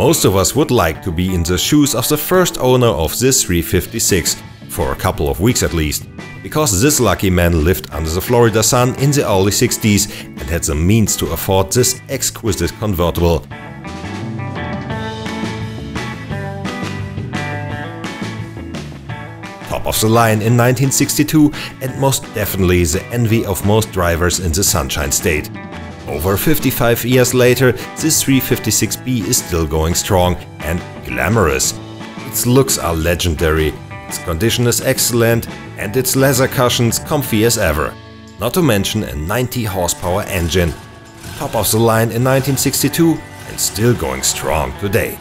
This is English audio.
Most of us would like to be in the shoes of the first owner of this 356, for a couple of weeks at least, because this lucky man lived under the Florida sun in the early 60s and had the means to afford this exquisite convertible. Top of the line in 1962 and most definitely the envy of most drivers in the Sunshine State. Over 55 years later, this 356B is still going strong and glamorous. Its looks are legendary, its condition is excellent, and its leather cushions comfy as ever. Not to mention a 90 horsepower engine. Top of the line in 1962 and still going strong today.